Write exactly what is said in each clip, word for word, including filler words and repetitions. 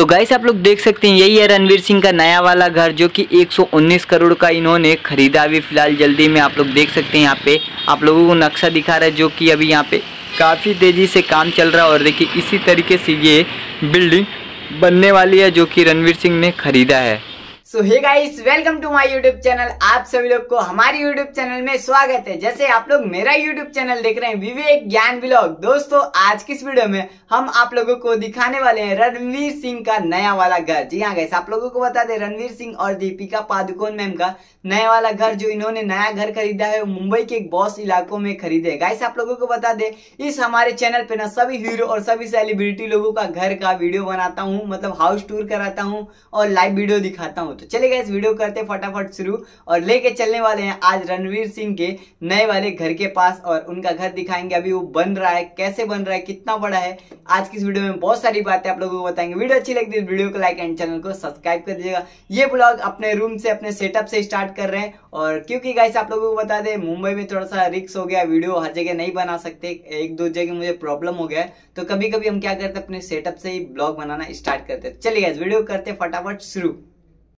तो गाइस आप लोग देख सकते हैं यही है रणवीर सिंह का नया वाला घर जो कि एक सौ उन्नीस करोड़ का इन्होंने खरीदा भी फिलहाल जल्दी में। आप लोग देख सकते हैं यहाँ पे आप लोगों को नक्शा दिखा रहा है जो कि अभी यहाँ पे काफ़ी तेज़ी से काम चल रहा है और देखिए इसी तरीके से ये बिल्डिंग बनने वाली है जो कि रणवीर सिंह ने खरीदा है। So hey guys welcome to my YouTube channel. आप सभी लोग को हमारे यूट्यूब चैनल में स्वागत है। जैसे आप लोग मेरा यूट्यूब चैनल देख रहे हैं विवेक ज्ञान ब्लॉग। दोस्तों आज की इस वीडियो में हम आप लोगों को दिखाने वाले हैं रणवीर सिंह का नया वाला घर। जी हाँ गाइस आप लोगों को बता दें रणवीर सिंह और दीपिका पादुकोण मैम का नया वाला घर जो इन्होंने नया घर खरीदा है मुंबई के एक बॉस इलाकों में खरीदे। गाइस आप लोगों को बता दे इस हमारे चैनल पे ना सभी हीरो और सभी सेलिब्रिटी लोगों का घर का वीडियो बनाता हूँ, मतलब हाउस टूर कराता हूँ और लाइव वीडियो दिखाता हूँ। तो चले गाइस वीडियो करते फटाफट शुरू और लेके चलने वाले हैं आज रणवीर सिंह के नए वाले घर के पास और उनका घर दिखाएंगे। अभी वो बन रहा है, कैसे बन रहा है, कितना बड़ा है, आज की इस वीडियो में बहुत सारी बातें आप लोगों को बताएंगे। वीडियो अच्छी लगी तो वीडियो को लाइक एंड चैनल को सब्सक्राइब कर दीजिएगा। ये ब्लॉग अपने रूम से अपने सेटअप से स्टार्ट कर रहे हैं और क्योंकि गाइस आप लोगों को बता दें मुंबई में थोड़ा सा रिस्क हो गया, वीडियो हर जगह नहीं बना सकते, एक दो जगह मुझे प्रॉब्लम हो गया है तो कभी कभी हम क्या करते हैं अपने सेटअप से ही ब्लॉग बनाना स्टार्ट करते हैं। चलिए गाइस वीडियो करते फटाफट शुरू।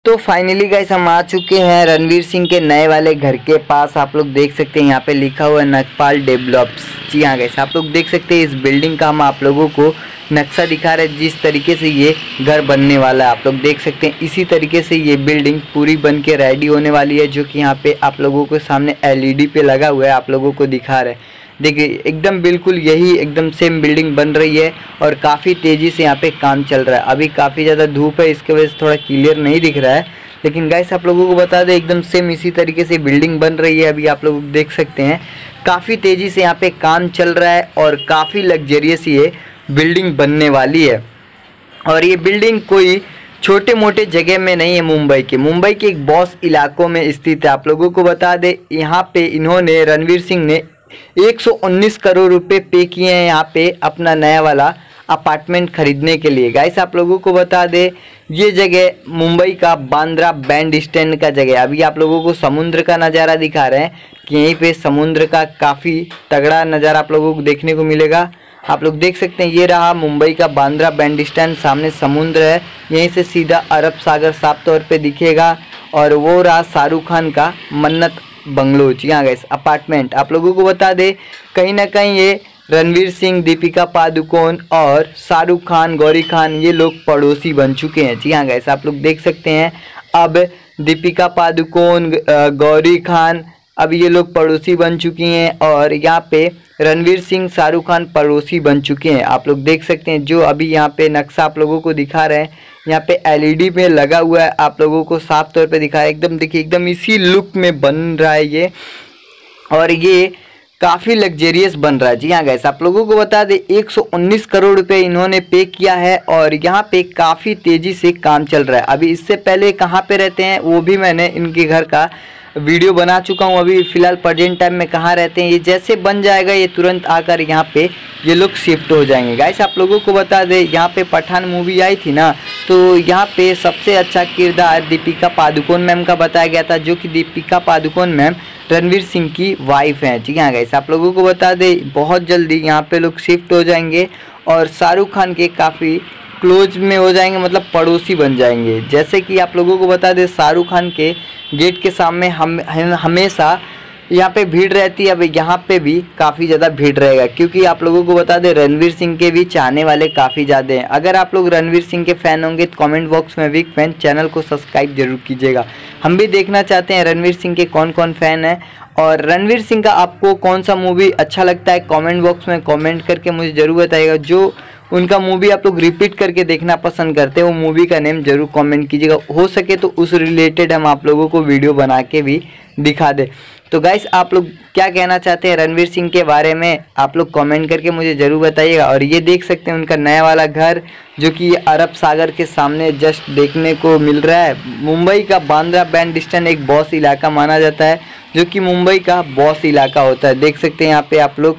तो फाइनली गाइस हम आ चुके हैं रणवीर सिंह के नए वाले घर के पास। आप लोग देख सकते हैं यहाँ पे लिखा हुआ है नगपाल डेवलप। जी हाँ गाइस आप लोग देख सकते हैं इस बिल्डिंग का हम आप लोगों को नक्शा दिखा रहे हैं जिस तरीके से ये घर बनने वाला है। आप लोग देख सकते हैं इसी तरीके से ये बिल्डिंग पूरी बन के रेडी होने वाली है जो कि यहाँ पे आप लोगों के सामने एलईडी पे लगा हुआ है। आप लोगों को दिखा रहे हैं देखिए एकदम बिल्कुल यही एकदम सेम बिल्डिंग बन रही है और काफ़ी तेज़ी से यहाँ पे काम चल रहा है। अभी काफ़ी ज़्यादा धूप है इसके वजह से थोड़ा क्लियर नहीं दिख रहा है, लेकिन गाइस आप लोगों को बता दें एकदम सेम इसी तरीके से बिल्डिंग बन रही है। अभी आप लोग देख सकते हैं काफ़ी तेज़ी से यहाँ पे काम चल रहा है और काफ़ी लग्जरियस ये बिल्डिंग बनने वाली है। और ये बिल्डिंग कोई छोटे मोटे जगह में नहीं है, मुंबई के मुंबई के एक बॉस इलाकों में स्थित है। आप लोगों को बता दें यहाँ पे इन्होंने रणवीर सिंह ने एक सौ उन्नीस करोड़ रुपए पे किए हैं यहाँ पे अपना नया वाला अपार्टमेंट खरीदने के लिए। गाइस आप लोगों को बता दें ये जगह मुंबई का बांद्रा बैंडस्टैंड का जगह। अभी आप लोगों को समुद्र का नज़ारा दिखा रहे हैं कि यहीं पे समुद्र का काफ़ी तगड़ा नज़ारा आप लोगों को देखने को मिलेगा। आप लोग देख सकते हैं ये रहा मुंबई का बांद्रा बैंडस्टैंड, सामने समुद्र है, यहीं से सीधा अरब सागर साफ तौर पर दिखेगा। और वो रहा शाहरुख खान का मन्नत बंगलो। जी हाँ गाइस अपार्टमेंट आप लोगों को बता दे कहीं ना कहीं ये रणवीर सिंह, दीपिका पादुकोण और शाहरुख खान, गौरी खान ये लोग पड़ोसी बन चुके हैं। जी हाँ गाइस आप लोग देख सकते हैं अब दीपिका पादुकोण, गौरी खान अब ये लोग पड़ोसी बन चुकी हैं और यहाँ पे रणवीर सिंह, शाहरुख खान पड़ोसी बन चुके हैं। आप लोग देख सकते हैं जो अभी यहाँ पे नक्शा आप लोगों को दिखा रहे हैं यहाँ पे एलईडी में लगा हुआ है। आप लोगों को साफ तौर पे दिखा रहे एकदम देखिए एकदम इसी लुक में बन रहा है ये और ये काफ़ी लग्जरियस बन रहा है। जी हाँ गाइस आप लोगों को बता दें एक सौ उन्नीस करोड़ रुपये इन्होंने पे किया है और यहाँ पे काफ़ी तेज़ी से काम चल रहा है। अभी इससे पहले कहाँ पे रहते हैं वो भी मैंने इनके घर का वीडियो बना चुका हूँ। अभी फ़िलहाल प्रेजेंट टाइम में कहाँ रहते हैं ये जैसे बन जाएगा ये तुरंत आकर यहाँ पे ये लोग शिफ्ट हो जाएंगे। गाइस आप लोगों को बता दें यहाँ पे पठान मूवी आई थी ना तो यहाँ पे सबसे अच्छा किरदार दीपिका पादुकोण मैम का बताया गया था जो कि दीपिका पादुकोण मैम रणवीर सिंह की वाइफ हैं। जी हाँ गाइस आप लोगों को बता दें बहुत जल्दी यहाँ पे लोग शिफ्ट हो जाएंगे और शाहरुख खान के काफ़ी क्लोज में हो जाएंगे, मतलब पड़ोसी बन जाएंगे। जैसे कि आप लोगों को बता दें शाहरुख खान के गेट के सामने हम हमेशा यहाँ पे भीड़ रहती है, अब यहाँ पे भी काफ़ी ज़्यादा भीड़ रहेगा क्योंकि आप लोगों को बता दें रणवीर सिंह के भी चाहने वाले काफ़ी ज़्यादा हैं। अगर आप लोग रणवीर सिंह के फ़ैन होंगे तो कमेंट बॉक्स में बिग फैन, चैनल को सब्सक्राइब जरूर कीजिएगा। हम भी देखना चाहते हैं रणवीर सिंह के कौन कौन फ़ैन हैं और रणवीर सिंह का आपको कौन सा मूवी अच्छा लगता है कॉमेंट बॉक्स में कॉमेंट करके मुझे ज़रूर बताइएगा। जो उनका मूवी आप लोग रिपीट करके देखना पसंद करते हैं वो मूवी का नेम जरूर कमेंट कीजिएगा, हो सके तो उस रिलेटेड हम आप लोगों को वीडियो बना के भी दिखा दें। तो गाइस आप लोग क्या कहना चाहते हैं रणवीर सिंह के बारे में आप लोग कमेंट करके मुझे ज़रूर बताइएगा। और ये देख सकते हैं उनका नया वाला घर जो कि ये अरब सागर के सामने जस्ट देखने को मिल रहा है। मुंबई का बांद्रा बैंडस्टैंड एक बॉस इलाका माना जाता है जो कि मुंबई का बॉस इलाका होता है। देख सकते हैं यहाँ पर आप लोग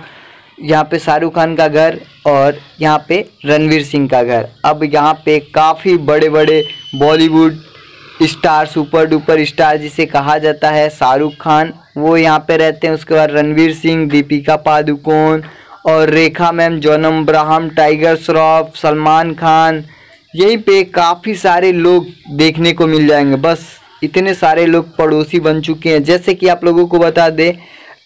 यहाँ पे शाहरुख खान का घर और यहाँ पे रणवीर सिंह का घर। अब यहाँ पे काफ़ी बड़े बड़े Bollywood star, super duper star जिसे कहा जाता है, शाहरुख खान वो यहाँ पे रहते हैं। उसके बाद रणवीर सिंह, दीपिका पादुकोण और Rekha ma'am, John Abraham, tiger Shroff, Salman Khan यहीं पे काफ़ी सारे लोग देखने को मिल जाएंगे। बस इतने सारे लोग पड़ोसी बन चुके हैं। जैसे कि आप लोगों को बता दें,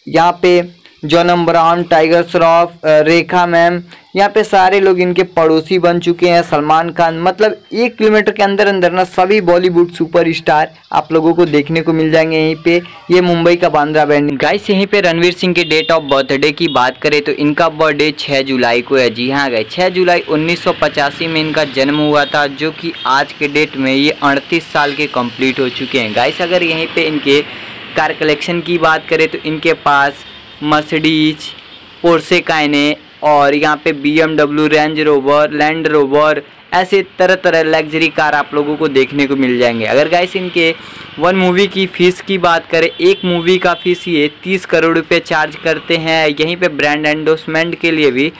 यहाँ पे John Abraham, tiger Shroff, Rekha ma'am, यहाँ पे सारे लोग इनके पड़ोसी बन चुके हैं। सलमान खान, मतलब एक किलोमीटर के अंदर अंदर ना सभी बॉलीवुड सुपरस्टार आप लोगों को देखने को मिल जाएंगे यहीं पे। ये मुंबई का बांद्रा बैंड गाइस। यहीं पे रणवीर सिंह के डेट ऑफ बर्थडे की बात करें तो इनका बर्थडे छह जुलाई को है। जी हाँ गाइस, छः जुलाई उन्नीस सौ पचासी में इनका जन्म हुआ था, जो कि आज के डेट में ये अड़तीस साल के कम्प्लीट हो चुके हैं गाइस। अगर यहीं पर इनके कार कलेक्शन की बात करें तो इनके पास मर्सिडीज, पोर्शे कायने और यहाँ पे BMW, range rover, land rover, ऐसे तरह तरह लग्जरी कार आप लोगों को देखने को मिल जाएंगे। अगर गाइस इनके वन मूवी की फ़ीस की बात करें, एक मूवी का फ़ीस ये तीस करोड़ रुपए चार्ज करते हैं। यहीं पे ब्रांड एंडोर्समेंट के लिए भी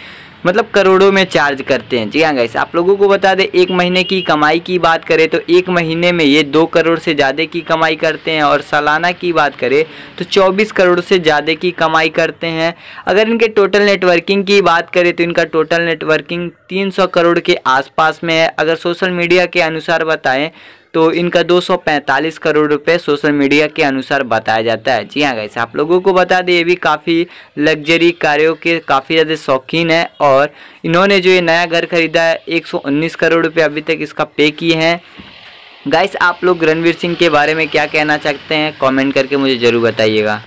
मतलब करोड़ों में चार्ज करते हैं। जी हाँ गाइस, आप लोगों को बता दें, एक महीने की कमाई की बात करें तो एक महीने में ये दो करोड़ से ज़्यादा की कमाई करते हैं और सालाना की बात करें तो चौबीस करोड़ से ज़्यादा की कमाई करते हैं। अगर इनके टोटल नेटवर्किंग की बात करें तो इनका टोटल नेटवर्किंग तीन सौ करोड़ के आसपास में है। अगर सोशल मीडिया के अनुसार बताएँ तो इनका दो सौ पैंतालीस करोड़ रुपए सोशल मीडिया के अनुसार बताया जाता है। जी हाँ गाइस, आप लोगों को बता दें, ये भी काफ़ी लग्जरी कार्यों के काफ़ी ज़्यादा शौकीन है और इन्होंने जो ये नया घर खरीदा है एक सौ उन्नीस करोड़ रुपए अभी तक इसका पे किए हैं। गाइस, आप लोग रणवीर सिंह के बारे में क्या कहना चाहते हैं, कमेंट करके मुझे ज़रूर बताइएगा।